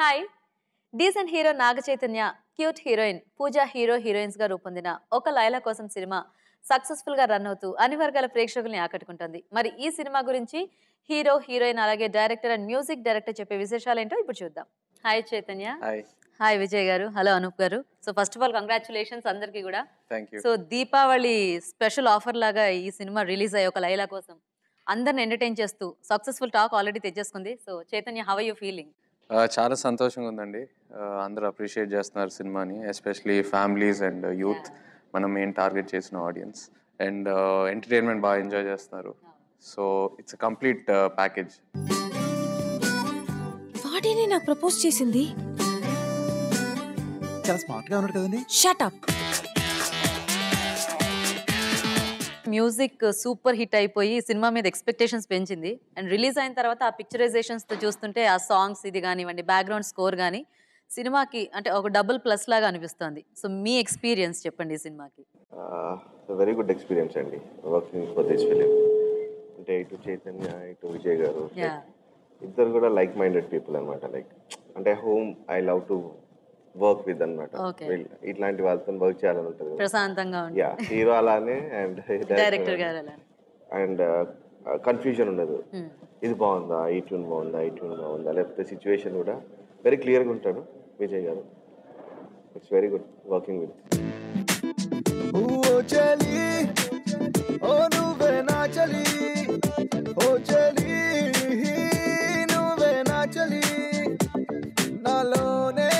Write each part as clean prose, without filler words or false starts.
High decent hero Naga Chaitanya cute heroine Pooja hero heroines गा रूपొందిన ఒక లైలా కోసం సినిమా సక్సెస్ఫుల్ గా రన్ అవుతూ అన్ని వర్గాల ప్రేక్షకుల్ని ఆకట్టుకుంటుంది। మరి ఈ సినిమా గురించి హీరో హీరోయిన్ అలాగే డైరెక్టర్ అండ్ మ్యూజిక్ డైరెక్టర్ చెప్పే విశేషాలు ఏంటో ఇప్పుడు చూద్దాం। Hi Chaitanya. Hi hi Vijay గారు। హలో అనూప్ గారు। So first of all congratulations అందరికీ కూడా। Thank you. So Deepavali special offer లాగా ఈ సినిమా రిలీజ్ అయ్యే ఒక లైలా కోసం అందర్ని ఎంటర్‌టైన్ చేస్తూ సక్సెస్ఫుల్ టాక్ ఆల్రెడీ తెచ్చేసుకుంది। So Chaitanya how are you feeling? చాలా సంతోషంగా ఉందండి। అందరూ అప్రిషియేట్ చేస్తున్నారు సినిమాని, ఎస్పెషల్లీ ఫ్యామిలీస్ అండ్ యూత్ మనం మెయిన్ టార్గెట్ చేసిన ఆడియన్స్, అండ్ ఎంటర్టైన్మెంట్ బాగా ఎంజాయ్ చేస్తున్నారు। So it's complete package. వాడిని నాకు ప్రపోజ్ చేసింది చాలా స్మార్ట్ గా ఉన్నాడు కదండి। Shut up. Music super hit అయిపోయి సినిమా మీద ఎక్స్‌పెక్టేషన్స్ పెంచింది అండ్ రిలీజ్ అయిన తర్వాత ఆ పిక్చరైజేషన్స్ తో చూస్తుంటే ఆ సాంగ్స్ ఇది గానివండి బ్యాక్గ్రౌండ్ స్కోర్ గాని సినిమాకి అంటే ఒక డబుల్ ప్లస్ లాగా అనిపిస్తుంది। సో మీ ఎక్స్‌పీరియన్స్ చెప్పండి ఈ సినిమాకి। వెరీ గుడ్ ఎక్స్‌పీరియన్స్ అండి వర్కింగ్ ఫర్ దిస్ ఫిలిం। అంటే ఇటు చైతన్య ఇటు విజయ్ గారు ఇద్దరు కూడా లైక్ మైండెడ్ పీపుల్ అన్నమాట। లైక్ అంటే whom I love to work with అన్నమాట। ఇట్లాంటి వాళ్ళతో వర్క్ చేయాలని ఉంటుంది, ప్రశాంతంగా ఉంటుంది। యా హీరో అలానే అండ్ డైరెక్టర్ గారు అలానే అండ్ కన్ఫ్యూజన్ ఉండదు। ఇది బాగుందా, ఈ ట్యూన్ బాగుందా, ఈ ట్యూన్ బాగుందా, లేకపోతే సిచ్యువేషన్ కూడా వెరీ క్లియర్గా ఉంటాడు విజయ్ గారు। It's very good working with. ఓ చలి ఓ నువ్వే నా చలి ఓ చలి నువ్వే నా చలి నాలోనే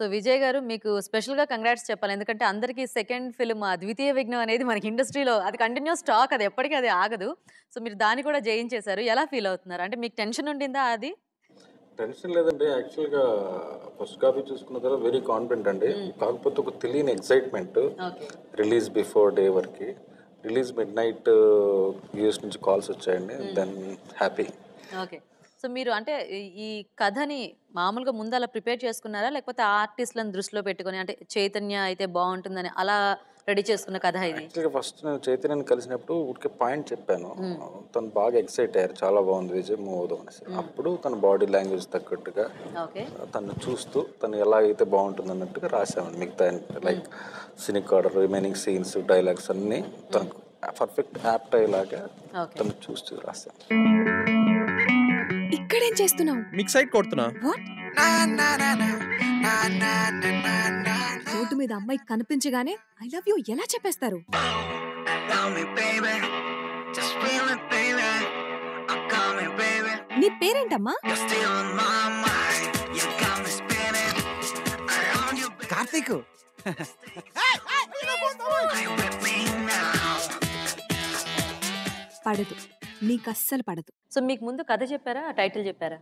సో విజయ్ గారు మీకు స్పెషల్ గా కంగ్రాట్స్ చెప్పాలి, ఎందుకంటే అందరికీ సెకండ్ ఫిల్మ్ అద్వితీయ విఘ్నం అనేది మనకి ఇండస్ట్రీలో అది కంటిన్యూస్ టాక్, అది ఎప్పటికీ అది ఆగదు। సో మీరు దాన్ని కూడా జయించేశారు, ఎలా ఫీల్ అవుతున్నారు? అంటే మీకు టెన్షన్ ఉండిందా? అది టెన్షన్ లేదండి, యాక్చువల్గా ఫస్ట్ కాపీ చూసుకున్న తర్వాత వెరీ కాన్ఫిడెంట్ అండి। కాకపోతే ఒక తెలియని ఎక్సైట్మెంట్ రిలీజ్ బిఫోర్ డే వరకు, రిలీజ్ మిడ్ నైట్ యూఎస్ నుంచి కాల్స్ వచ్చాయండి, దెన్ హ్యాపీ। ఓకే సో మీరు అంటే ఈ కథని మామూలుగా ముందు అలా ప్రిపేర్ చేసుకున్నారా, లేకపోతే ఆర్టిస్ట్లను దృష్టిలో పెట్టుకుని అంటే చైతన్య అయితే బాగుంటుందని అలా రెడీ చేసుకున్న కథ ఇది? యాక్చువల్గా ఫస్ట్ నేను చైతన్యని కలిసినప్పుడు ఊరికే పాయింట్ చెప్పాను, తను బాగా ఎక్సైట్ అయ్యారు, చాలా బాగుంది విజయ్ మూవ్ అనేసి। అప్పుడు తన బాడీ లాంగ్వేజ్ తగ్గట్టుగా తను చూస్తూ తను ఎలా అయితే బాగుంటుంది అన్నట్టుగా రాసామండి। మిగతా like scenic order remaining scenes dialogues అన్నీ తనకు పర్ఫెక్ట్ యాప్ట్ అయ్యేలాగా తను చూస్తూ రాసాను। ఇక్కడేం చేస్తున్నావు? మిక్స్ సైడ్ కొడుతున్నా। వాట్ రోడ్డు మీద అమ్మాయి కనిపించగానే ఐ లవ్ యూ ఎలా చెప్పేస్తారు? నీ పేరేంటమ్మా? కార్తీక్। పడదు, నీకు అస్సలు పడదు। సో మీకు ముందు కథ చెప్పారా, టైటిల్ చెప్పారా?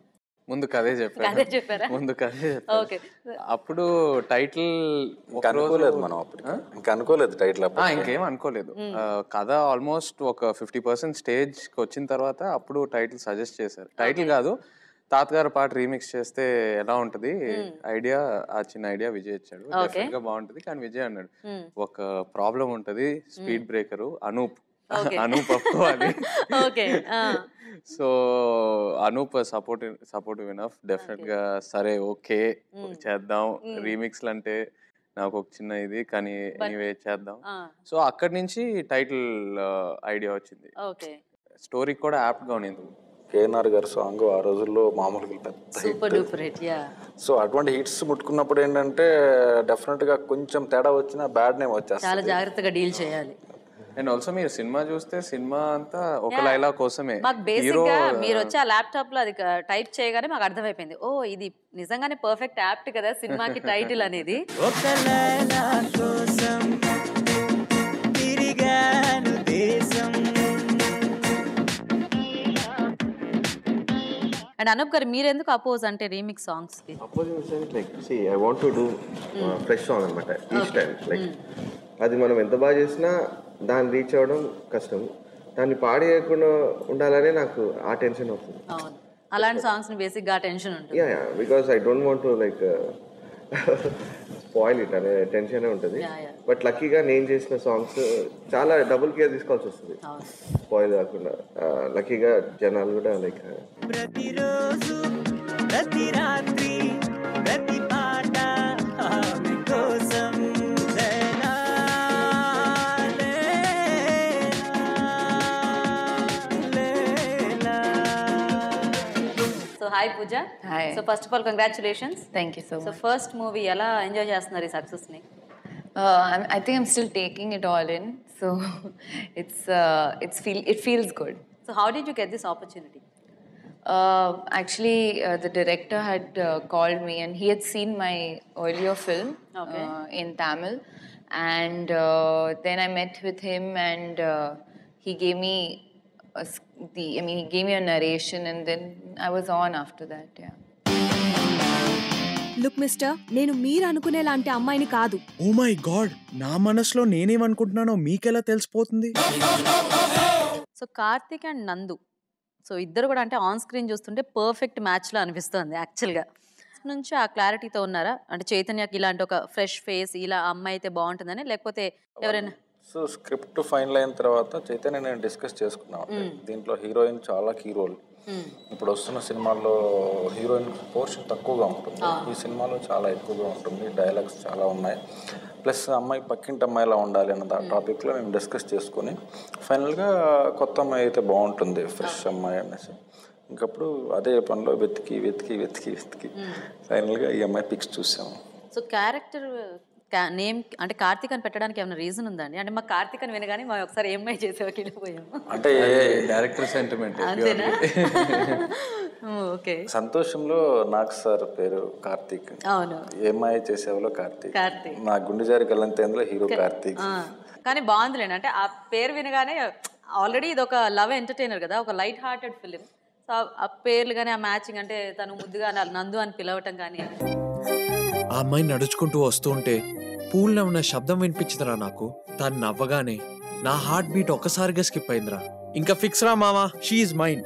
ముందు కథే చెప్పారు, ముందు కథే చెప్పారు। అప్పుడు టైటిల్ అనుకోలేదు మనం, అప్పుడు ఇంకా అనుకోలేదు టైటిల్, ఇంకేం అనుకోలేదు। కథ ఆల్మోస్ట్ ఒక 50% స్టేజ్కి వచ్చిన తర్వాత అప్పుడు టైటిల్ సజెస్ట్ చేశారు। టైటిల్ కాదు, తాతగారు పాట రీమిక్స్ చేస్తే ఎలా ఉంటది ఐడియా, ఆ చిన్న ఐడియా విజయ్ ఇచ్చాడు, డెఫినెట్ గా బాగుంటది। కానీ విజయ్ అన్నాడు ఒక ప్రాబ్లం ఉంటది, స్పీడ్ బ్రేకరు అనూప్, అనూప్ అప్పుకోవాలి। So Anoop supportive enough, definite గా సరే ఓకే చేద్దాం, రీమిక్స్ అంటే నాకు ఒక చిన్న ఇది కానీ ఎనీవే చేద్దాం। సో అక్కడి నుంచి టైటిల్ ఐడియా వచ్చింది, స్టోరీ కూడా యాప్ట్ గా ఉండింది। కేఎన్ఆర్ గారి సాంగ్ ఆ రోజుల్లో మామూలుగా పెద్ద, సో అటువంటి హిట్స్ ముట్టుకున్నప్పుడు ఏంటంటే డెఫినెట్ గా కొంచెం తేడా వచ్చినా బ్యాడ్ నేమ్ వచ్చేస్తుంది, చాలా జాగ్రత్తగా డీల్ చేయాలి। అండ్ ఆల్సో మీరు సినిమా చూస్తే సినిమా అంతా ఒక లైలా కోసమే, మీరు వచ్చి ఆ ల్యాప్టాప్ లో అది టైప్ చేయగానే మాకు అర్థమైపోయింది, ఓ ఇది నిజంగానే పర్ఫెక్ట్ యాప్ట్ కదా సినిమాకి టైటిల్ అనేది। అండ్ అనూప్ గారు మీరెందుకు అపోజ్ అంటే రీమిక్స్ సాంగ్స్ కి? Oppose like see I want to do fresh song అన్నమాట ఈ స్టైల్, లైక్ అది మనం ఎంత బాగా చేసినా దాన్ని రీచ్ అవ్వడం కష్టం, దాన్ని పాడేయకుండా ఉండాలనే నాకు ఆ టెన్షన్ అవుతుంది। అలాంటి సాంగ్స్ ని బేసిక్ గా టెన్షన్ ఉంటుంది. Yeah yeah because I don't want to like spoil it అనే టెన్షన్ ఉంటుంది. బట్ లక్కీగా నేను చేసిన సాంగ్స్ చాలా డబుల్ కేర్ తీసుకోవాల్సి వస్తుంది స్పాయిల్ కాకుండా. లక్కీగా జనాలు కూడా లైక్ ప్రతిరోజు ప్రతి రాత్రి ప్రతి పాట ఆమె కోసం Hi Pooja. Hi. So first of all, congratulations. Thank you so much. So first movie, yala enjoy chestunnaru success ni. I think I'm still taking it all in. So it feels good. So how did you get this opportunity? Actually, the director had called me, and he had seen my earlier film in Tamil, and then I met with him, and he gave me he gave me a narration, and then I was on after that. Yeah. Look, Mister, నేను మీరు అనుకునే లాంటి అమ్మాయిని కాదు. Oh my God, నా మనసులో నేనేం అనుకుంటున్నానో మీకెలా తెలిసిపోతుంది? So Karthik and Nandu, so ఇద్దరు కూడా అంటే ఆన్ స్క్రీన్ చూస్తుంటే పర్ఫెక్ట్ మ్యాచ్ లా అనిపిస్తుంది యాక్చువల్గా. నుంచి ఆ క్లారిటీతో ఉన్నారా అంటే చైతన్యకి ఇలాంటి ఒక ఫ్రెష్ ఫేస్ ఇలా అమ్మాయి అయితే బాగుంటుందని, లేకపోతే ఎవరైనా? సో స్క్రిప్ట్ ఫైనల్ అయిన తర్వాత చైతన్య నేను డిస్కస్ చేసుకున్నాను. దీంట్లో హీరోయిన్ చాలా కీ రోల్. ఇప్పుడు వస్తున్న సినిమాల్లో హీరోయిన్ పోర్షన్ తక్కువగా ఉంటుంది, ఈ సినిమాలో చాలా ఎక్కువగా ఉంటుంది. డైలాగ్స్ చాలా ఉన్నాయి, ప్లస్ అమ్మాయి పక్కింటి అమ్మాయిలా ఉండాలి అన్న ఆ టాపిక్లో మేము డిస్కస్ చేసుకుని ఫైనల్గా కొత్త అమ్మాయి అయితే బాగుంటుంది ఫ్రెష్ అమ్మాయి అనేసి. ఇంకప్పుడు అదే పనిలో వెతికి వెతికి వెతికి వెతికి ఫైనల్గా ఈ అమ్మాయి పిక్స్ చూసాము. సో క్యారెక్టర్ నేమ్ అంటే కార్తిక్ అని పెట్టడానికి ఏమైనా రీజన్ ఉందండి? అంటే మా కార్తిక్ అని వినగానే మా ఒకసారి ఏమై చేసేవాకి వెళ్ళిపోయాము. అంటే డైరెక్టర్ సెంటిమెంట్ అంతేనా? ఓకే. సంతోషంలో నాకు సార్ పేరు కార్తిక్, అవును. ఏమై చేసేవాలో కార్తిక్, నా గుండె జారి గల్లంతేందులో హీరో కార్తిక్. కానీ బాగుందిలేండి, అంటే ఆ పేరు వినగానే ఆల్రెడీ ఇది ఒక లవ్ ఎంటర్టైనర్ కదా, ఒక లైట్ హార్టెడ్ ఫిలిం. సో ఆ పేర్లు కానీ ఆ మ్యాచింగ్, అంటే తను ముద్దుగా నందు అని పిలవటం కానీ. ఆ అమ్మాయి నడుచుకుంటూ వస్తూ ఉంటే పూల్లో ఉన్న శబ్దం వినిపించిందిరా నాకు. తను నవ్వగానే నా హార్ట్ బీట్ ఒక్కసారిగా స్కిప్ అయిందిరా. ఇంకా ఫిక్స్ రా మామా, షీ ఈజ్ మైన్.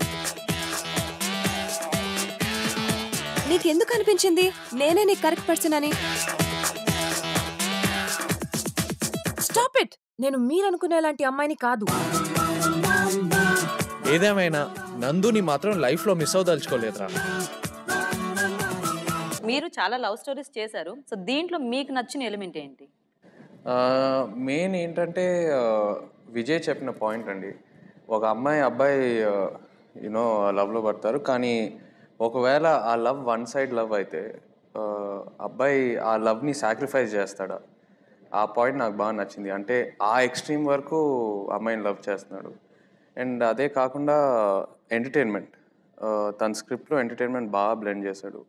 నీకెందుకు అనిపించింది నేనే నీ కరెక్ట్ పర్సన్ అని? స్టాప్ ఇట్, నేను మీరనుకునేలాంటి అమ్మాయిని కాదు. ఏదేమైనా నందుని మాత్రం లైఫ్లో మిస్ అవదలుచుకోలేదురా. మీరు చాలా లవ్ స్టోరీస్ చేశారు, సో దీంట్లో మీకు నచ్చిన ఎలిమెంట్ ఏంటి? మెయిన్ ఏంటంటే విజయ్ చెప్పిన పాయింట్ అండి. ఒక అమ్మాయి అబ్బాయి యూనో లవ్లో పడతారు, కానీ ఒకవేళ ఆ లవ్ వన్ సైడ్ లవ్ అయితే అబ్బాయి ఆ లవ్ని సాక్రిఫైస్ చేస్తాడా? ఆ పాయింట్ నాకు బాగా నచ్చింది. అంటే ఆ ఎక్స్ట్రీమ్ వరకు అమ్మాయిని లవ్ చేస్తున్నాడు. అండ్ అదే కాకుండా ఎంటర్టైన్మెంట్, తన స్క్రిప్ట్లో ఎంటర్టైన్మెంట్ బాగా బ్లెండ్ చేశాడు.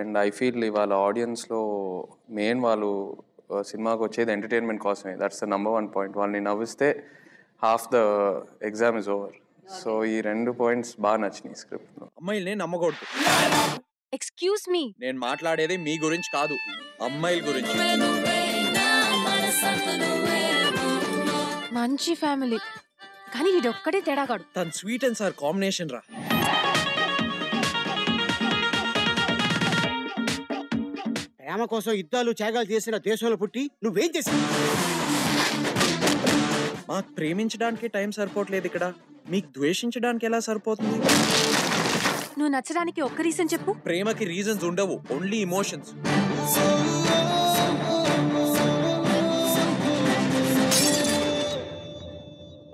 అండ్ ఐ ఫీల్ ఇవాళ ఆడియన్స్లో మెయిన్ వాళ్ళు సినిమాకి వచ్చేది ఎంటర్టైన్మెంట్ కోసమే. That's the number one point. వాళ్ళని నవ్విస్తే half the exam is over. So ఈ రెండు పాయింట్స్ బాగా నచ్చినాయి స్క్రిప్ట్లో. అమ్మాయిల్ని నమ్మకూడదు. ఎక్స్క్యూజ్ మీ, నేను మాట్లాడేది మీ గురించి కాదు, అమ్మాయిల గురించి. మంచి ఫ్యామిలీ, కానీ వీడొక్కడే తేడాగాడు. తన స్వీట్ అండ్ సార్ కాంబినేషన్ రా. ప్రేమ కోసం యుద్ధాలు త్యాగాలు చేసిన దేశంలో పుట్టి నువ్వేం చేసావు? మాకు ప్రేమించడానికి టైం సరిపోవట్లేదు ఇక్కడ, మీకు ద్వేషించడానికి ఎలా సరిపోతుంది? నువ్వు నచ్చడానికి ఒక్క రీజన్ చెప్పు. ప్రేమకి రీజన్స్ ఉండవు, only emotions.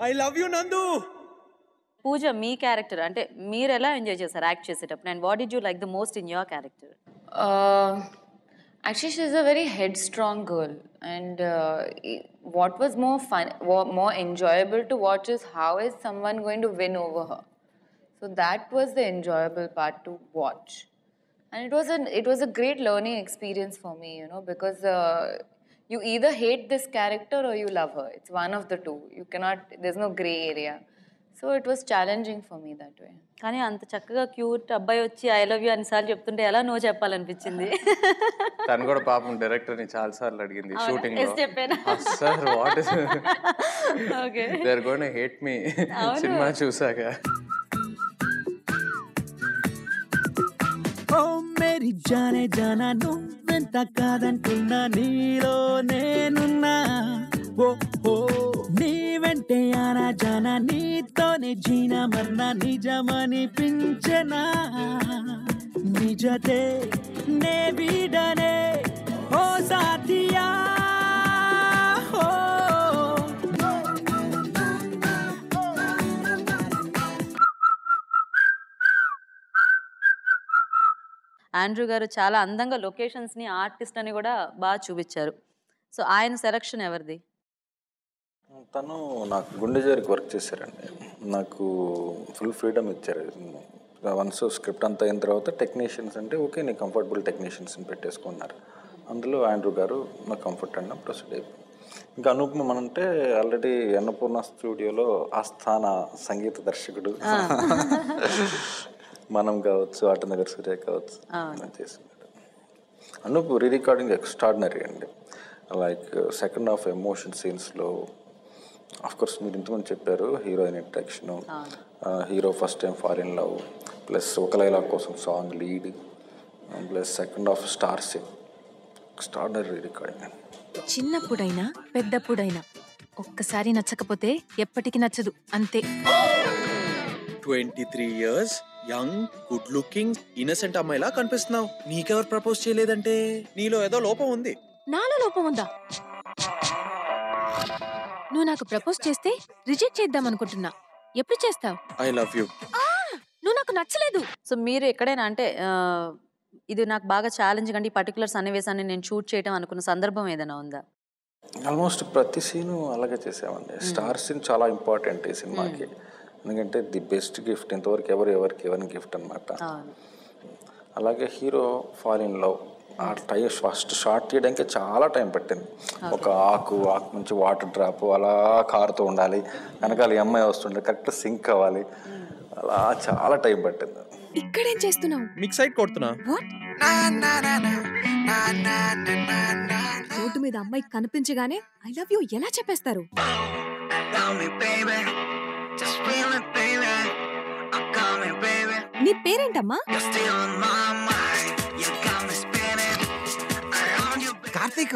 I love you Nandu. Pooja, me character అంటే మీరు ఎలా ఎంజాయ్ చేశారు యాక్ట్ చేసేటప్పుడు, and what did you like the most in your character? Actually, she is a very headstrong girl, and what was more fun, more enjoyable to watch is how is someone going to win over her. So that was the enjoyable part to watch, and it was a great learning experience for me, you know, because you either hate this character or you love her. It's one of the two. You cannot. There's no gray area. So it was challenging for me that way. కానీ అంత చక్కగా cute అబ్బాయి వచ్చి I love you అని సార్లు చెప్తుంటే ఎలా no చెప్పాలనిపించింది? తను కూడా పాపం డైరెక్టర్ ని చాలా సార్లు అడిగింది షూటింగ్ లో. చెప్పాను sir, what is okay they are gonna hate me సినిమా చూసాక. ओ मेरी जाने जाना నువ్వెంత కాదంటున్నా నీలో నేనున్నా ఓ ఓ నీ వెంటే ఆనా జానా నీతోనే జీనా మరనా నిజమనిపించనా నిజతే నే బిడనే ఓ సాథియా ఓ ఆండ్రూ గారు చాలా అందంగా లొకేషన్స్ ని ఆర్టిస్ట్ అని కూడా బాగా చూపించారు. సో ఆయన సెలక్షన్ ఎవరిది? తను నాకు గుండెజేరికి వర్క్ చేశారండి. నాకు ఫుల్ ఫ్రీడమ్ ఇచ్చారు. వన్స్ స్క్రిప్ట్ అంతా అయిన తర్వాత టెక్నీషియన్స్ అంటే ఓకే నేను కంఫర్టబుల్ టెక్నీషియన్స్ని పెట్టేసుకున్నారు. అందులో ఆండ్రూ గారు నాకు కంఫర్ట్ అన్న ప్రొసీడ్ అయిపోయింది. ఇంకా అనుపమ అంటే ఆల్రెడీ అన్నపూర్ణ స్టూడియోలో ఆస్థాన సంగీత దర్శకుడు మనం కావచ్చు, ఆట నగర్ సూర్య కావచ్చు చేస్తున్నాడు. అనుపు రీ రికార్డింగ్ ఎక్స్ట్రాడినరీ అండి. లైక్ సెకండ్ హాఫ్ ఎమోషన్ సీన్స్లో ఆఫ్కోర్స్ మీరు ఇంతమంది చెప్పారు heroine introduction, hero first time foreign love, plus ఒక లైలా కోసం song lead, plus second half star sing extraordinary recording అండి. చిన్నప్పుడైనా పెద్దప్పుడైనా ఒక్కసారి నచ్చకపోతే ఎప్పటికీ నచ్చదు అంతే. 23 years young, good looking, innocent అమ్మాయిలా కనిపిస్తున్నావు. నీకెవరు ప్రపోజ్ చేయలేదంటే నీలో ఏదో లోపం ఉంది. నాలో లోపం ఉందా? నువ్వు నాకు ప్రపోజ్ చేస్తే రిజెక్ట్ చేద్దాం అనుకుంటున్నా. ఎప్పుడు చేస్తావు? I love you. నువ్వు నాకు నచ్చలేదు. సో మీరు ఎక్కడైనా అంటే ఇది నాకు బాగా ఛాలెంజ్ కండి ఈ పర్టికులర్ సన్నివేశాన్ని నేను షూట్ చేయడం అనుకున్న సందర్భం ఏదైనా ఉందా? ఆల్మోస్ట్ ప్రతి సీను అలాగే చేసామండి. స్టార్ సీన్ చాలా ఇంపార్టెంట్ ఈ సినిమాకి, ఎందుకంటే ది బెస్ట్ గిఫ్ట్ ఇంతవరకు ఎవరికి ఇవ్వని గిఫ్ట్ అనమాట. అలాగే హీరో ఫారిన్ లవ్ ఆ టైం ఫస్ట్ షార్ట్ తీయడానికి చాలా టైం పట్టింది. ఒక ఆకు నుంచి వాటర్ డ్రాప్ అలా కారుతూ ఉండాలి, వెనకాల అమ్మాయి వస్తుంటే కరెక్ట్ సింక్ అవ్వాలి, అలా చాలా టైం పట్టింది. ఇక్కడేం చేస్తున్నావు? మిక్స్ సైడ్ కొడుతున్నా. రోడ్డు మీద అమ్మాయి కనిపించగానే ఐ లవ్ యూ ఎలా చెప్పేస్తారు? నీ పేరేంటమ్మా? కార్తీక్.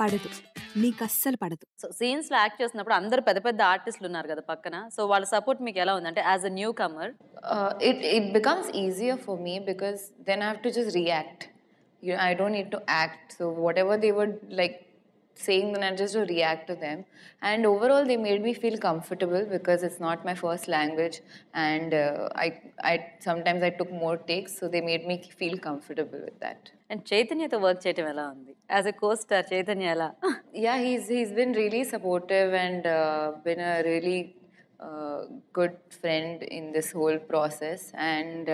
పడదు, నీకు అస్సలు పడదు. సో సీన్స్ లో యాక్ట్ చేసినప్పుడు అందరు పెద్ద పెద్ద ఆర్టిస్టులు ఉన్నారు కదా పక్కన, సో వాళ్ళ సపోర్ట్ మీకు ఎలా ఉందంటే as a newcomer? It becomes easier for me because then I have to just react. I don't need to act, so whatever they were like saying, then I just to react to them. And overall, they made me feel comfortable because it's not my first language, and I sometimes I took more takes, so they made me feel comfortable with that. And Chaitanya to work cheyadam ela undi as a co-star. Chaitanya ela yeah, he's been really supportive and been a really good friend in this whole process, and.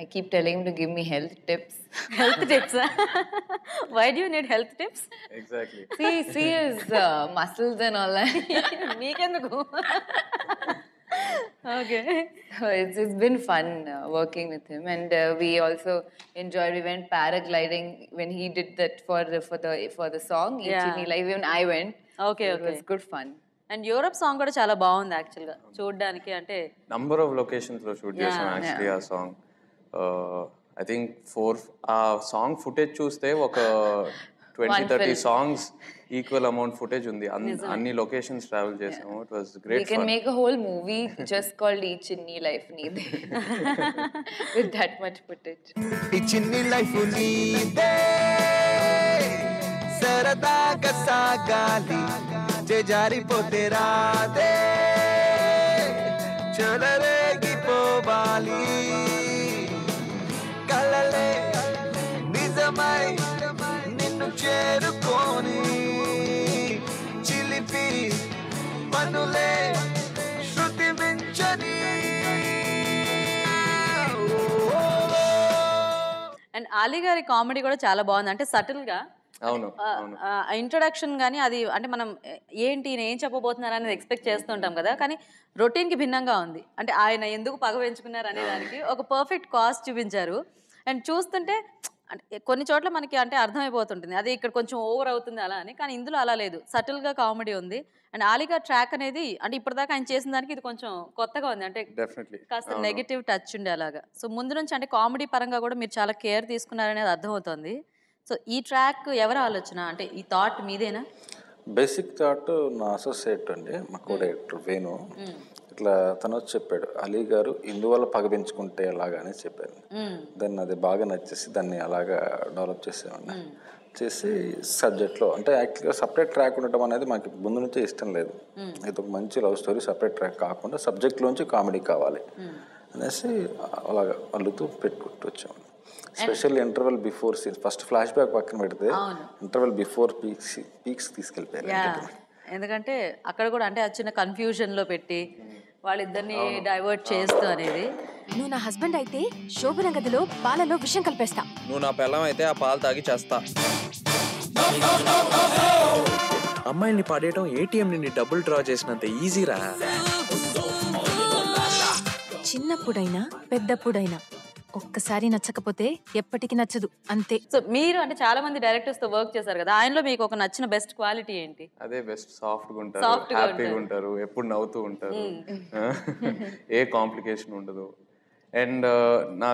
I keep telling him to give me health tips. Health tips, huh? Why do you need health tips? Exactly. See his muscles and all that. Me kenduku. Okay. So it's been fun working with him, and we also enjoyed. We went paragliding when he did that for the song. Yeah. Even I went. Okay. So okay. It was good fun. And Europe song కూడా చాలా బాగుంది actual గా చూడడానికి. అంటే number of locations లో shoot చేసాం actually ఆ సాంగ్. I think song footage చూస్తే ఒక 20-30 songs equal amount footage ఉంది. అన్ని లొకేషన్స్ ట్రావెల్ చేసాము. It was great fun. We can make a whole movie just called ఈ చిన్ని లైఫ్ నీదే with that much footage. ఈ చిన్ని లైఫ్ నీదే సరదాగా సాగాలి చేజారిపోతే రాతే చలరేగి పోవాలి నిన్ను చేరుకోని చిలిపి పనులే శృతి మించని. అండ్ ఆలీ గారి కామెడీ కూడా చాలా బాగుంది. అంటే సటిల్ గా ఇంట్రొడక్షన్ కానీ అది అంటే మనం ఏంటి ఏం చెప్పబోతున్నారు అనేది ఎక్స్పెక్ట్ చేస్తుంటాం కదా, కానీ రొటీన్ కి భిన్నంగా ఉంది. అంటే ఆయన ఎందుకు పగ పెంచుకున్నారు అనే దానికి ఒక పర్ఫెక్ట్ కాస్ట్ చూపించారు. అండ్ చూస్తుంటే అంటే కొన్ని చోట్ల మనకి అంటే అర్థమైపోతుంటుంది అదే ఇక్కడ కొంచెం ఓవర్ అవుతుంది అలా అని, కానీ ఇందులో అలా లేదు, సటిల్ గా కామెడీ ఉంది. అండ్ ఆలిగా ట్రాక్ అనేది అంటే ఇప్పటిదాకా ఆయన చేసిన దానికి ఇది కొంచెం కొత్తగా ఉంది, అంటే కాస్త నెగటివ్ టచ్ ఉండే అలాగా. సో ముందు నుంచి అంటే కామెడీ పరంగా కూడా మీరు చాలా కేర్ తీసుకున్నారనేది అర్థమవుతుంది. సో ఈ ట్రాక్ ఎవరి ఆలోచన, అంటే ఈ థాట్ మీదేనా? బేసిక్ థాట్ నా అసోసియేట్ అండి, మా కో డైరెక్టర్ వేణు. ఇట్లా తను వచ్చి చెప్పాడు అలీ గారు ఇందువల్ల పగపించుకుంటే అలాగా అని చెప్పారు. దాన్ని అది బాగా నచ్చేసి దాన్ని అలాగా డెవలప్ చేసేవాడిని. చేసి సబ్జెక్ట్లో అంటే యాక్చువల్గా సపరేట్ ట్రాక్ ఉండటం అనేది మాకు ముందు నుంచే ఇష్టం లేదు. ఇది ఒక మంచి లవ్ స్టోరీ సపరేట్ ట్రాక్ కాకుండా సబ్జెక్ట్లోంచి కామెడీ కావాలి అనేసి అలాగా అల్లుతూ పెట్టుకుంటూ వచ్చామని. Special interval before scenes first flash back పక్కన పెడితే ఇంటర్వెల్ బిఫోర్ పీక్స్ తీసుకెళ్ళిపోయారు. ఎందుకంటే అక్కడ కూడా అంటే వచ్చిన కన్ఫ్యూజన్ లో పెట్టి వాళ్ళిద్దరిని డైవర్ట్ చేస్తూ అనేది, నువ్వు నా హస్బెండ్ అయితే శోభన గదిలో పాలలో విషం కలిపేస్తా, నువ్వు నా పెళ్ళం అయితే ఆ పాలు తాగి చేస్తా, అమ్మాయిని పాడేయడం ఏటీఎం నుండి డబుల్ డ్రా చేసినంత ఈజీరా. చిన్నప్పుడైనా పెద్దప్పుడైనా ఒక్కసారి నచ్చకపోతే ఎప్పటికీ నచ్చదు అంతే. సో మీరు అంటే చాలా మంది డైరెక్టర్స్ తో వర్క్ చేశారు కదా, ఆయనలో మీకు ఒక నచ్చిన బెస్ట్ క్వాలిటీ ఏంటి? అదే బెస్ట్, సాఫ్ట్ గా ఉంటారు, హ్యాపీగా ఉంటారు, ఎప్పుడు నవ్వుతూ ఉంటారు, ఏ కాంప్లికేషన్ ఉండదు. అండ్ నా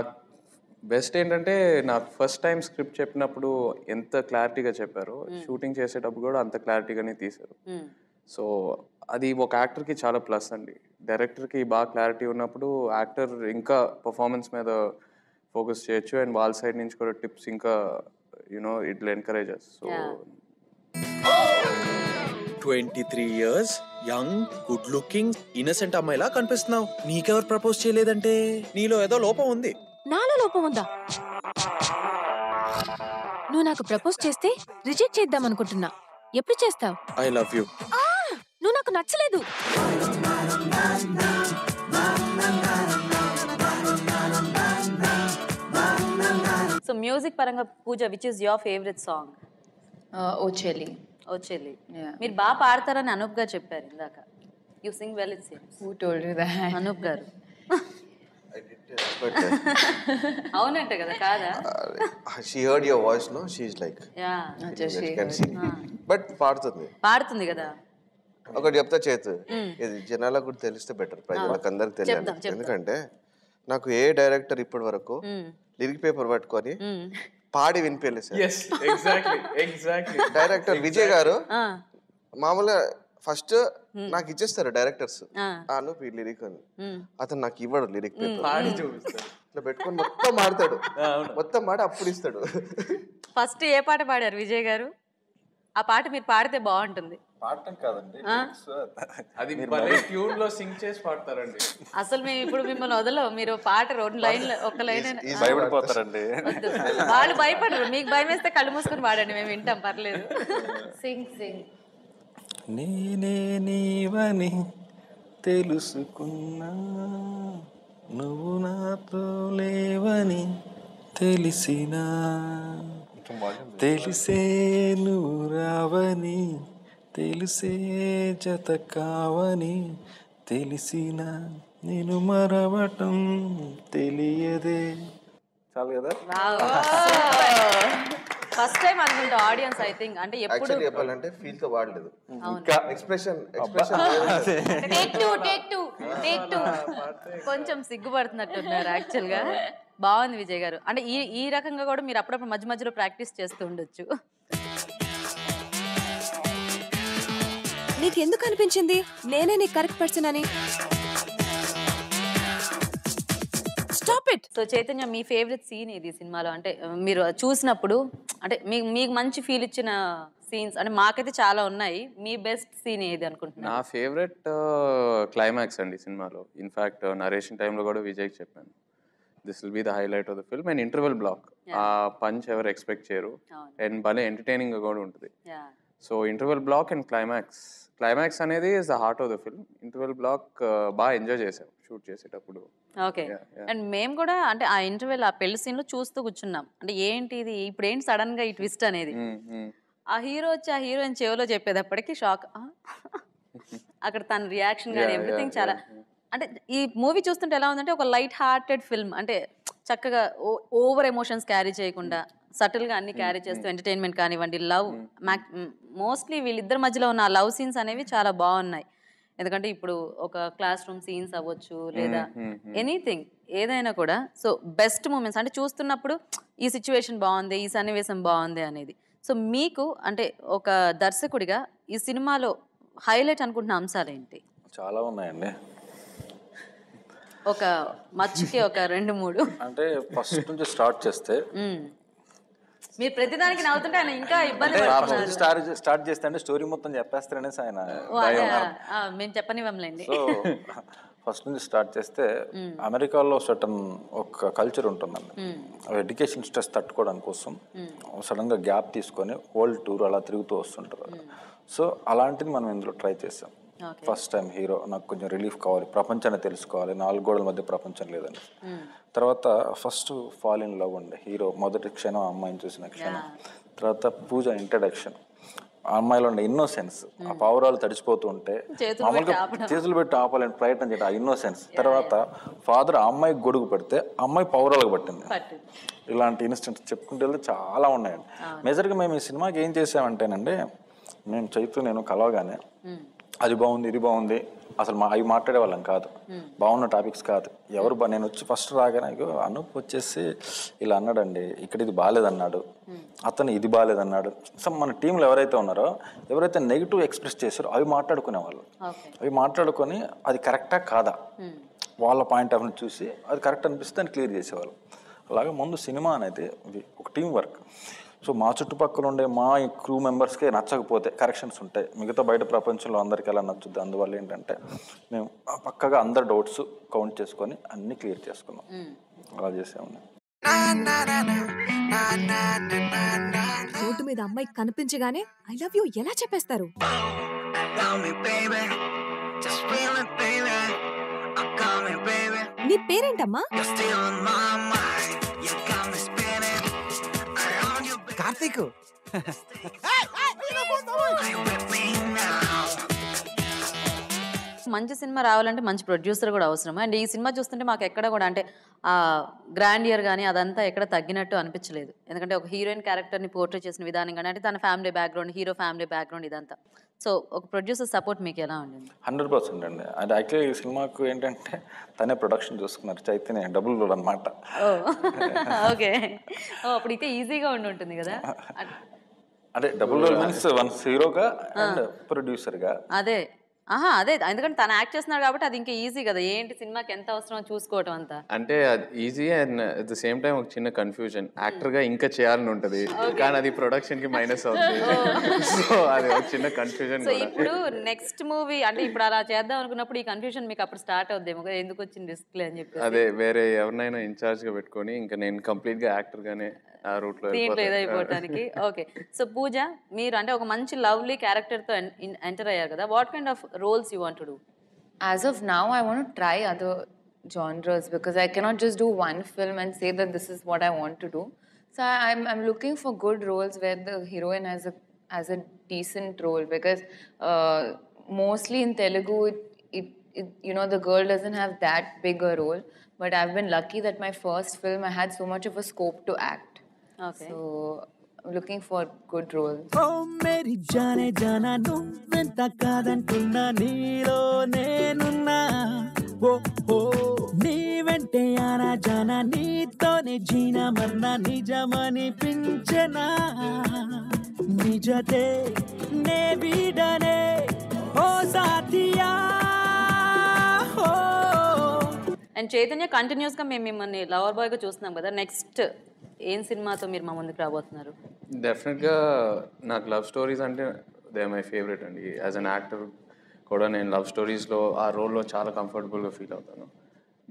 బెస్ట్ ఏంటంటే నా ఫస్ట్ టైం స్క్రిప్ట్ చెప్పినప్పుడు ఎంత క్లారిటీగా చెప్పారు, షూటింగ్ చేసేటప్పుడు కూడా అంత క్లారిటీగానే తీశారు. సో అది ఒక యాక్టర్కి చాలా ప్లస్ అండి. డైరెక్టర్కి బాగా క్లారిటీ ఉన్నప్పుడు యాక్టర్ ఇంకా పర్ఫార్మెన్స్ మీద ఫోకస్ చేయొచ్చు, అండ్ వాళ్ళ సైడ్ నుంచి కూడా టిప్స్ ఇంకా you know it will encourage us. So 23 years young good looking innocent అమ్మాయిలా కనిపిస్తున్నావు, నీకెవరు ప్రపోజ్ చేయలేదంటే నీలో ఏదో లోపం ఉంది. నాలో లోపం ఉందా? నువ్వు నాకు ప్రపోజ్ చేస్తే రిజెక్ట్ చేద్దాం అనుకుంటున్నా, ఎప్పుడు చేస్తావు? I love you. నువ్వు నాకు నచ్చలేదు. సో మ్యూజిక్ పరంగా Pooja, which is your favourite song? ఓ చెల్లి ఓ చెల్లి. మీరు బాగా పాడతారని అనూప్ గారు చెప్పారు ఇందాక. You sing well it seems. Who told you that? Anoop గారు. అవునంట కదా, కాదా? She heard your voice no, she is like yeah she can sing, but పాడుతుంది పాడుతుంది కదా. ఒకటి చెప్తా చేతు, ఇది జనాలకు కూడా తెలిస్తే బెటర్, ప్రజలకు అందరికి తెలియాలి. ఎందుకంటే నాకు ఏ డైరెక్టర్ ఇప్పటి వరకు లిరిక్ పేపర్ పట్టుకొని పాడి వినిపించలేదు. డైరెక్టర్ విజయ్ గారు మామూలుగా ఫస్ట్ నాకు ఇచ్చేస్తారు డైరెక్టర్స్, ఈ లిరిక్ అని. అతను నాకు ఇవ్వడు లిరిక్ పేపర్, ఇట్లా పెట్టుకొని మొత్తం ఆడతాడు, మొత్తం పాడి అప్పుడు ఇస్తాడు. ఫస్ట్ ఏ పాట పాడారు విజయ్ గారు? ఆ పాట మీరు పాడితే బాగుంటుంది. పాడటం కాదండి, అది ట్యూన్ లో సింగ్ చేసి పాడతారండి. అసలు మేము ఇప్పుడు మిమ్మల్ని వదలవు, మీరు పాట రెండు లైన్లు ఒక లైన్ భయపడిపోతారండి. వాళ్ళు భయపడరు, మీకు భయం వేస్తే కళ్ళు మూసుకొని పాడండి, మేము వింటాం, పర్లేదు. సింగ్ సింగ్. నేనే నీవని తెలుసుకున్నా, నువ్వు నాతో లేవని తెలిసినా, తెలిసే నువ్వు రావని, తెలిసే జత కావని తెలిసిన, నేను మరవటం తెలియదే. చాలు కదా. ఫస్ట్ టైం అనుకుంటా ఆడియన్స్, ఐ థింక్ అంటే ఎప్పుడు చెప్పాలంటే ఫీల్ తో వాడలేదు, ఇంకా ఎక్స్‌ప్రెషన్ టేక్ 2 కొంచెం సిగ్గుపడుతున్నట్టున్నారు యాక్చువల్ గా. బాగుంది విజయ్ గారు. అంటే ఈ రకంగా కూడా మీరు అప్పుడప్పుడు మధ్య మధ్యలో ప్రాక్టీస్ చేస్తూ ఉండొచ్చు. నీకు ఎందుకు అనిపించింది నేనే నీ కరెక్ట్ పర్సన్ అని? Stop it. సో చైతన్య, మీ ఫేవరెట్ సీన్ ఇది సినిమాలో? అంటే మీరు చూసినప్పుడు అంటే మీకు మంచి ఫీల్ ఇచ్చిన సీన్స్ అంటే మాకైతే చాలా ఉన్నాయి, మీ బెస్ట్ సీన్ ఏది అనుకుంటున్నా? నా ఫేవరెట్ క్లైమాక్స్ అండి సినిమాలో. ఇన్ఫాక్ట్ నరేషన్ టైంలో కూడా విజయ్కి చెప్పాను, this will be the highlight of the film. And interval block, ఆ పంచ్ ఎవరు ఎక్స్పెక్ట్ చేయరు, అండ్ భలే ఎంటర్టైనింగ్ కూడా ఉంటుంది. So interval block and climax అనేది is the heart of the film. Interval block బాగా ఎంజాయ్ చేసాం షూట్ చేసేటప్పుడు. ఓకే. అండ్ మేము కూడా అంటే ఆ ఇంటర్వెల్ ఆ పెళ్లి సీన్ లో చూస్తూ కూర్చున్నాం, అంటే ఏంటి ఇది ఇప్పుడు ఏంటి సడన్ గా ఈ ట్విస్ట్ అనేది. ఆ హీరో వచ్చి ఆ హీరోయిన్ చెవిలో చెప్పేటప్పటికి షాక్, అక్కడ తన రియాక్షన్ కానీ ఎవ్రీథింగ్ చాలా. అంటే ఈ మూవీ చూస్తుంటే ఎలా ఉందంటే ఒక లైట్ హార్టెడ్ ఫిల్మ్, అంటే చక్కగా ఓవర్ ఎమోషన్స్ క్యారీ చేయకుండా సటిల్ గా అన్ని క్యారీ చేస్తూ ఎంటర్‌టైన్‌మెంట్ కానివ్వండి లవ్ మోస్ట్లీ వీళ్ళిద్దరి మధ్యలో ఉన్న లవ్ సీన్స్ అనేవి చాలా బాగున్నాయి ఎందుకంటే ఇప్పుడు ఒక క్లాస్ రూమ్ సీన్స్ అవ్వచ్చు లేదా ఎనీథింగ్ ఏదైనా కూడా సో బెస్ట్ మూమెంట్స్ అంటే చూస్తున్నప్పుడు ఈ సిచ్యువేషన్ బాగుంది ఈ సన్నివేశం బాగుంది అనేది సో మీకు అంటే ఒక దర్శకుడిగా ఈ సినిమాలో హైలైట్ అనుకుంటున్న అంశాలు ఏంటి చాలా ఉన్నాయండి ఒక మచ్చకి ఒక రెండు మూడు అంటే ఫస్ట్ నుంచి స్టార్ట్ చేస్తే మీరు ప్రతిదానికి నవ్వుతుంటే ఆయన ఇంకా ఇబ్బంది స్టార్ట్ చేస్తే అంటే స్టోరీ మొత్తం చెప్పేస్తారనేసి ఆయన మేము చెప్పనివ్వండి సో ఫస్ట్ నుంచి స్టార్ట్ చేస్తే అమెరికాలో సడన్ ఒక కల్చర్ ఉంటుందండి ఎడ్యుకేషన్ స్ట్రెస్ తట్టుకోవడానికి కోసం సడన్గా గ్యాప్ తీసుకొని వరల్డ్ టూర్ అలా తిరుగుతూ వస్తుంటారు సో అలాంటిది మనం ఇందులో ట్రై చేసాం ఫస్ట్ టైం హీరో నాకు కొంచెం రిలీఫ్ కావాలి ప్రపంచాన్ని తెలుసుకోవాలి నాలుగు గోడల మధ్య ప్రపంచం లేదని తర్వాత ఫస్ట్ ఫాల్ ఇన్ లవ్ అండి హీరో మొదటి క్షణం అమ్మాయిని చూసిన క్షణం తర్వాత పూజ ఇంట్రడక్షన్ ఆ అమ్మాయిలో ఉండే ఇన్నోసెన్స్ ఆ పావురాలు తడిచిపోతూ ఉంటే మామూలుగా చేతులు పెట్టి ఆపాలని ప్రయత్నం చేయడం ఆ ఇన్నోసెన్స్ తర్వాత ఫాదర్ ఆ అమ్మాయి గొడుగు పెడితే అమ్మాయి పావురాలకు పట్టింది ఇలాంటి ఇన్సిడెంట్స్ చెప్పుకుంటే చాలా ఉన్నాయండి మేజర్గా మేము ఈ సినిమాకి ఏం చేసామంటేనండి మేము నేను కలవగానే అది బాగుంది ఇది బాగుంది అసలు అవి మాట్లాడేవాళ్ళం కాదు బాగున్న టాపిక్స్ కాదు ఎవరు నేను వచ్చి ఫస్ట్ రాగానే అనూప్ వచ్చేసి ఇలా అన్నాడండి ఇక్కడ ఇది బాగాలేదన్నాడు అతను ఇది బాగాలేదన్నాడు సో మన టీంలో ఎవరైతే ఉన్నారో ఎవరైతే నెగిటివ్ ఎక్స్ప్రెస్ చేశారో అవి మాట్లాడుకునేవాళ్ళు అవి మాట్లాడుకొని అది కరెక్టా కాదా వాళ్ళ పాయింట్ ఆఫ్ వ్యూ చూసి అది కరెక్ట్ అనిపిస్తే దాన్ని క్లియర్ చేసేవాళ్ళు అలాగే ముందు సినిమా అనేది ఒక టీం వర్క్ సో మా చుట్టుపక్కల ఉండే మా క్రూ మెంబర్స్కే నచ్చకపోతే కరెక్షన్స్ ఉంటాయి మిగతా బయట ప్రపంచంలో అందరికీ ఎలా నచ్చుద్ది అందువల్ల ఏంటంటే మేము పక్కగా అందరు డౌట్స్ కౌంట్ చేసుకొని అన్ని క్లియర్ చేసుకున్నాం అలా చేసాము రోడ్డు మీద అమ్మాయి కనిపించగానే ఐ లవ్ యూ ఎలా చెప్పేస్తారు నీ పేరేంటమ్మా కార్తీక్ మంచి సినిమా రావాలంటే మంచి ప్రొడ్యూసర్ కూడా అవసరం అండ్ ఈ సినిమా చూస్తుంటే మాకు ఎక్కడ కూడా అంటే ఆ గ్రాండ్ ఇయర్ కానీ అదంతా ఎక్కడ తగ్గినట్టు అనిపించలేదు ఎందుకంటే ఒక హీరోయిన్ క్యారెక్టర్ని పోర్ట్రేట్ చేసిన విధానం కానీ అంటే తన family background hero family background ఇదంతా సో ఒక ప్రొడ్యూసర్ సపోర్ట్ మీకు ఎలా ఉండింది 100% అండి అది యాక్చువల్లీ ఈ సినిమాకు ఏంటంటే తనే ప్రొడక్షన్ చూసుకున్నారు చైతన్య డబుల్ రోల్ అనమాట ఓకే అప్పుడైతే ఈజీగా ఉండి ఉంటుంది కదా అదే డబుల్ రోల్ మీన్స్ వన్ హీరోగా అండ్ ప్రొడ్యూసర్గా అదే అదే ఎందుకంటే తను యాక్ట్ చేస్తున్నాడు కాబట్టి అది ఇంకా ఈజీ కదా ఏంటి సినిమాకి ఎంత అవసరమో చూసుకోవటం అంతా అంటే easy and at the same time ఒక చిన్న కన్ఫ్యూజన్ యాక్టర్గా ఇంకా చేయాలని ఉంటుంది కానీ అది ప్రొడక్షన్కి మైనస్ అవుతుంది సో అది ఒక చిన్న కన్ఫ్యూజన్ ఇప్పుడు నెక్స్ట్ మూవీ అంటే ఇప్పుడు అలా చేద్దాం అనుకున్నప్పుడు ఈ కన్ఫ్యూజన్ మీకు అప్పుడు స్టార్ట్ అవుద్దేమో కదా ఎందుకు వచ్చింది రిస్క్ అని చెప్పి అదే వేరే ఎవరినైనా ఇన్ఛార్జ్గా పెట్టుకొని ఇంకా నేను కంప్లీట్గా యాక్టర్గానే దీంట్లో ఏదైపోవటానికి ఓకే సో పూజ మీరు అంటే ఒక మంచి లవ్లీ క్యారెక్టర్తో ఎంటర్ అయ్యారు కదా what kind of roles you want to do? As of now, I want to try other genres because I cannot just do one film and say that this is what I want to do. So I'm looking for good roles where the heroine has a decent role because mostly in Telugu, the girl doesn't have that big a role. But I've been lucky that my first film, I had so much of a scope to act. Okay. So looking for good roles. Oh, meri jaane jana nuvventa kadantunna neelo nenunna oh oh neevante yana jana neetone jeena marna nijamani pinchana nijate ne vidane oh saathiya oh and Chaitanya continues ga mem mimmani lover boy ga chustunnam kada next ఏం సినిమాతో మీరు మా ముందుకు రాబోతున్నారు డెఫినెట్గా నాకు love stories అంటే they my favourite అండి యాజ్ అన్ యాక్టర్ కూడా నేను లవ్ స్టోరీస్లో ఆ రోల్లో చాలా కంఫర్టబుల్గా ఫీల్ అవుతాను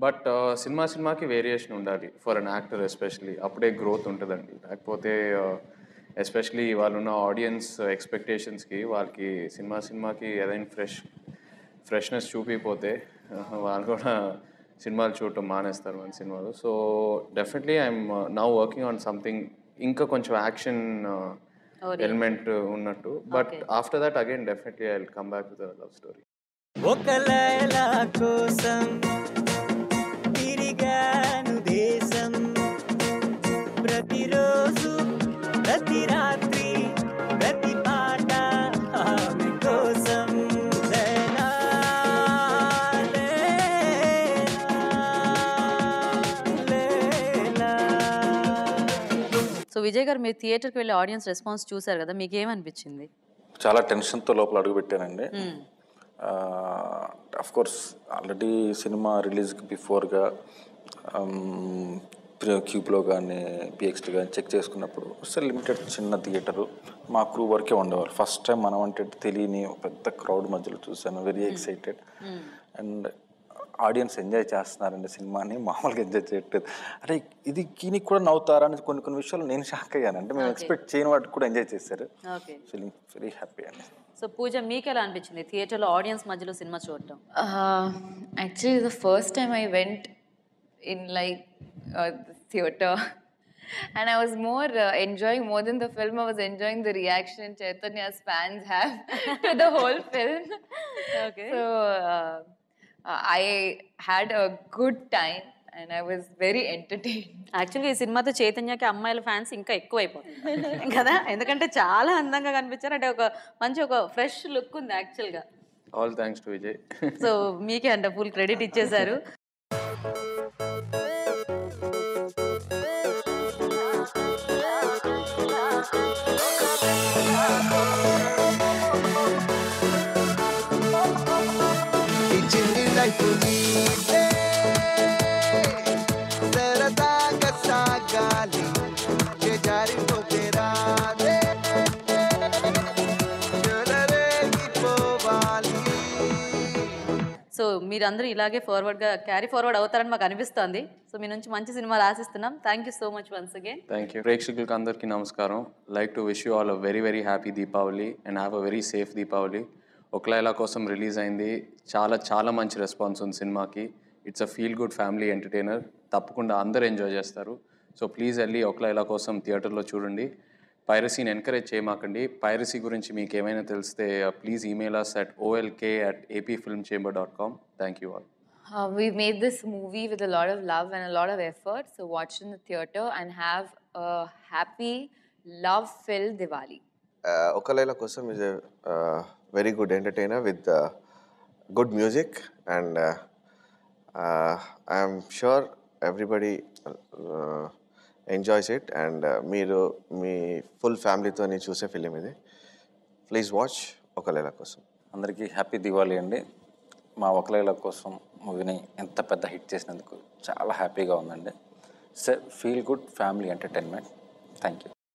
బట్ సినిమాకి వేరియేషన్ ఉండాలి ఫర్ అన్ యాక్టర్ ఎస్పెషలీ అప్పుడే గ్రోత్ ఉంటుందండి లేకపోతే ఎస్పెషలీ వాళ్ళు ఉన్న ఆడియన్స్ ఎక్స్పెక్టేషన్స్కి వాళ్ళకి సినిమాకి ఏదైనా ఫ్రెష్నెస్ చూపిపోతే వాళ్ళు కూడా సినిమాలు చూడటం మానేస్తారు మన సినిమాలు so definitely I'm now working on something ఇంకా కొంచెం యాక్షన్ ఎలిమెంట్ ఉన్నట్టు but after that again definitely I will come back with a love story ఒక లైలా కోసం తిరిగాను దేశం ప్రతిరోజు So Vijay garu, meer theater ki velle audience response chusaru kada, meeku em anipichindi? Chaala tension tho lopala adugu pettanandi. Of course already cinema release before ga Cube lo gaani PX lo gaani check cheskunnappudu so limited chinna theater ma crew work e undevaru. First time mana ante teliyani pedda crowd madhyalo chusanu, very excited. And audience enjoy చేస్తున్నారండి సినిమాని, మామూలుగా enjoy చేయట్లేదు. అరే ఇది కీనికి కూడా నవ్వుతారా అని కొన్ని కొన్ని విషయాలు నేను షాక్ అయ్యాను. అంటే మేము ఎక్స్పెక్ట్ చేయని వాటికి కూడా ఎంజాయ్ చేశారు. ఫీలింగ్ వెరీ హ్యాపీ అండి. సో పూజ, మీకు ఎలా అనిపించింది థియేటర్లో ఆడియన్స్ మధ్యలో సినిమా చూడటం? Actually the first time I went in like theatre and I was more enjoying more than the film. I was enjoying the reaction Chaitanya's fans have to the whole film. Okay. So I had a good time and I was very entertained. Actually, this cinema to Chaitanya ke ammayala fans inka ekkuva ayipoyadu kada, endukante chaala andanga kanipicharu. Ante oka manchi oka fresh look undi actually ga. All thanks to Vijay. So meeke anta full credit ichesaru. So మీరందరూ ఇలాగే forward గా carry forward అవుతారని మాకు అనిపిస్తుంది. So మీ నుంచి మంచి సినిమాలు ఆశిస్తున్నాం. Thank you so much once again. Thank you. ప్రేక్షకులకు అందరికీ నమస్కారం. Like to wish you all a very very happy Deepavali and have a very safe Deepavali. ఒకలైలా కోసం రిలీజ్ అయింది, చాలా చాలా మంచి రెస్పాన్స్ ఉంది సినిమాకి. It's a feel good family entertainer, తప్పకుండా అందరూ ఎంజాయ్ చేస్తారు. సో ప్లీజ్ వెళ్ళి ఒకలైలా కోసం థియేటర్లో చూడండి. పైరసీని ఎంకరేజ్ చేయమాకండి. పైరసీ గురించి మీకు ఏమైనా తెలిస్తే please email us at olk@apfilmchamber.com. Thank you all. We made this movie with a lot of love and a lot of effort. So watch in the theater and have a happy, love-filled Diwali. Okalaila Kosam is a very good entertainer with good music, and I am sure everybody enjoys it. And me full family to ani choose a film ide. Please watch Okalaila Kosam. Andariki happy Diwali andi. Ma Okalaila Kosam movie ni enta pedda hit chesinanduku chaala happy ga undandi. Feel good family entertainment. Thank you.